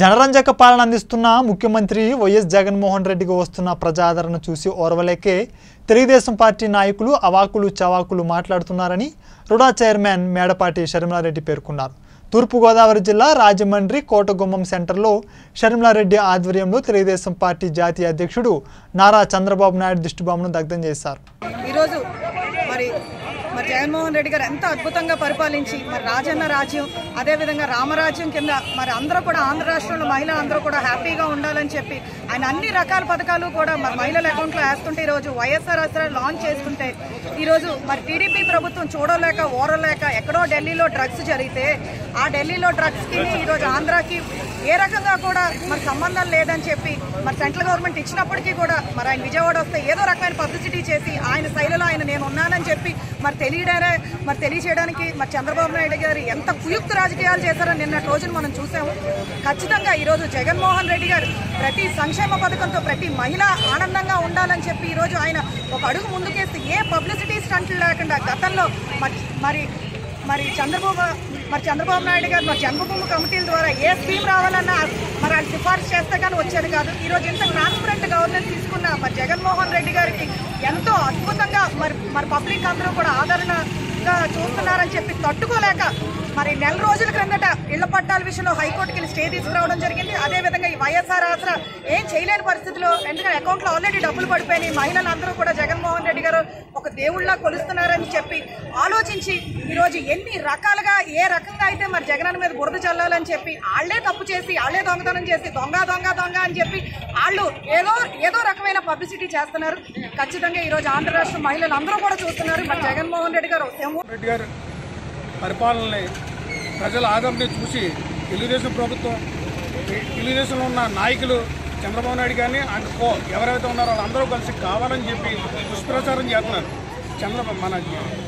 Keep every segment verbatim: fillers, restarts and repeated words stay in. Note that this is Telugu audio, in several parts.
జనరంజక పాలన అందిస్తున్న ముఖ్యమంత్రి వైఎస్ జగన్మోహన్ రెడ్డికి వస్తున్న ప్రజాదరణ చూసి ఓర్వలేకే తెలుగుదేశం పార్టీ నాయకులు అవాకులు చవాకులు మాట్లాడుతున్నారని రుడా చైర్మన్ మేడపాటి షర్మిలా రెడ్డి పేర్కొన్నారు. తూర్పుగోదావరి జిల్లా రాజమండ్రి కోటగుమ్మం సెంటర్లో షర్మిలా రెడ్డి ఆధ్వర్యంలో తెలుగుదేశం పార్టీ జాతీయ అధ్యక్షుడు నారా చంద్రబాబు నాయుడు దిష్టిబొమ్మను దగ్ధం చేశారు. ఈరోజు మరి మరి జగన్మోహన్ రెడ్డి గారు ఎంత అద్భుతంగా పరిపాలించి మరి రాజన్న రాజ్యం అదేవిధంగా రామరాజ్యం కింద మరి అందరూ కూడా ఆంధ్ర రాష్ట్రంలో మహిళలు అందరూ కూడా హ్యాపీగా ఉండాలని చెప్పి ఆయన అన్ని రకాల పథకాలు కూడా మరి మహిళల అకౌంట్లో వేస్తుంటే ఈరోజు వైఎస్ఆర్ ఆసరా లాంచ్ చేసుకుంటే ఈరోజు మరి టీడీపీ ప్రభుత్వం చూడలేక ఓరలేక ఎక్కడో ఢిల్లీలో డ్రగ్స్ జరిగితే ఆ ఢిల్లీలో డ్రగ్స్కి ఈరోజు ఆంధ్రాకి ఏ రకంగా కూడా మరి సంబంధం లేదని చెప్పి మరి సెంట్రల్ గవర్నమెంట్ ఇచ్చినప్పటికీ కూడా మరి ఆయన విజయవాడ వస్తే ఏదో రకమైన పబ్లిసిటీ చేసి ఆయన శైలిలో ఆయన నేను ఉన్నానని చెప్పి మరి తెలియడారే మరి తెలియజేయడానికి మరి చంద్రబాబు నాయుడు గారు ఎంత కుయుక్త రాజకీయాలు చేశారో నిన్నటి రోజున మనం చూసాము. ఖచ్చితంగా ఈరోజు జగన్మోహన్ రెడ్డి గారు ప్రతి సంక్షేమ పథకంతో ప్రతి మహిళ ఆనందంగా ఉండాలని చెప్పి ఈరోజు ఆయన ఒక అడుగు ముందుకేస్తే ఏ పబ్లిసిటీ స్టంట్లు లేకుండా గతంలో మరి మరి చంద్రబాబు మరి చంద్రబాబు నాయుడు గారు మరి జన్మభూమి కమిటీల ద్వారా ఏ స్కీమ్ రావాలన్నా మరి వాళ్ళు సిఫార్సు చేస్తే కానీ వచ్చేది కాదు. ఈరోజు ఎంత ట్రాన్స్పరెంట్ గవర్నెన్స్ తీసుకున్న మరి జగన్మోహన్ రెడ్డి గారికి ఎంతో అద్భుతంగా మరి మరి పబ్లిక్ అందరూ కూడా ఆదరణగా చూస్తున్నారని చెప్పి తట్టుకోలేక మరి నెల రోజుల క్రిందట ఇళ్ల పట్టాల విషయంలో హైకోర్టుకి వెళ్ళి స్టే తీసుకురావడం జరిగింది. అదేవిధంగా ఈ వైఎస్ఆర్ ఆసరా ఏం చేయలేని పరిస్థితిలో ఎందుకంటే అకౌంట్లో ఆల్రెడీ డబ్బులు పడిపోయినాయి, మహిళలందరూ కూడా జగన్మోహన్ రెడ్డి గారు ఒక దేవుళ్ళ కొలుస్తున్నారని చెప్పి ఆలోచించి ఈరోజు ఎన్ని రకాలుగా ఏ రకంగా అయితే మరి జగన్ మీద బురద చల్లాలని చెప్పి వాళ్లే తప్పు చేసి వాళ్లే దొంగతనం చేసి దొంగ దొంగ దొంగ అని చెప్పి వాళ్ళు ఏదో ఏదో రకమైన పబ్లిసిటీ చేస్తున్నారు. ఖచ్చితంగా ఈరోజు ఆంధ్ర రాష్ట్ర మహిళలు అందరూ కూడా చూస్తున్నారు మరి జగన్మోహన్ రెడ్డి గారు రెడ్డి గారు పరిపాలనని ప్రజల ఆదరణని చూసి తెలుగుదేశం ప్రభుత్వం తెలుగుదేశంలో ఉన్న నాయకులు చంద్రబాబు నాయుడు కానీ అండ్ కో ఎవరైతే ఉన్నారో వాళ్ళందరూ కలిసి కావాలని చెప్పి దుష్ప్రచారం చేస్తున్నారు. చంద్రబాబు మన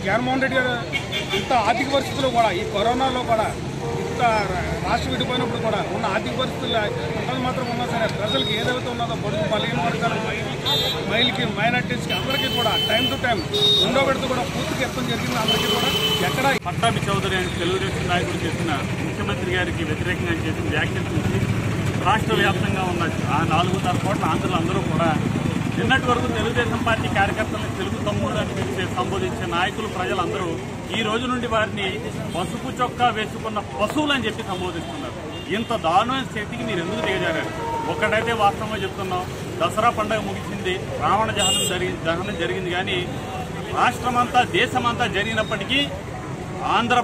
జగన్మోహన్ రెడ్డి గారు ఇంత ఆర్థిక పరిస్థితుల్లో కూడా ఈ కరోనాలో కూడా ఇంత రాష్ట్రం విడిపోయినప్పుడు కూడా ఉన్న ఆర్థిక పరిస్థితుల్లో ఒకళ్ళు మాత్రం ఉన్నా సరే ప్రజలకు ఏదైతే ఉన్నదో బడుగు బలహీన వర్గాలు మహిళకి మైనార్టీస్కి అందరికీ కూడా టైం టు టైం రెండో విడత కూడా పూర్తిగా ఇవ్వడం జరిగింది. అందరికీ కూడా ఎక్కడ పట్టాభి చౌదరి అని తెలుగుదేశం నాయకుడు చేసిన ముఖ్యమంత్రి గారికి వ్యతిరేకంగా చేసిన వ్యాఖ్యలు చూసి రాష్ట్ర వ్యాప్తంగా ఉన్న ఆ నాలుగున్నర కోట్ల ఆంధ్రులు అందరూ కూడా నిన్నటి వరకు తెలుగుదేశం పార్టీ కార్యకర్తలను తెలుగు తమ్ముళ్ళు అని పిలిచే సంబోధించే నాయకులు ప్రజలందరూ ఈ రోజు నుండి వారిని పసుపు చొక్కా వేసుకున్న పశువులు అని చెప్పి సంబోధిస్తున్నారు. ఇంత దారుణమైన స్థితికి మీరు ఎందుకు దిగజారారు? ఒక్కటైతే వాస్తవంగా చెప్తున్నాం, దసరా పండుగ ముగిసింది, రావణ దహనం జరిగింది దహనం జరిగింది కానీ రాష్ట్రమంతా దేశమంతా జరిగినప్పటికీ ఆంధ్ర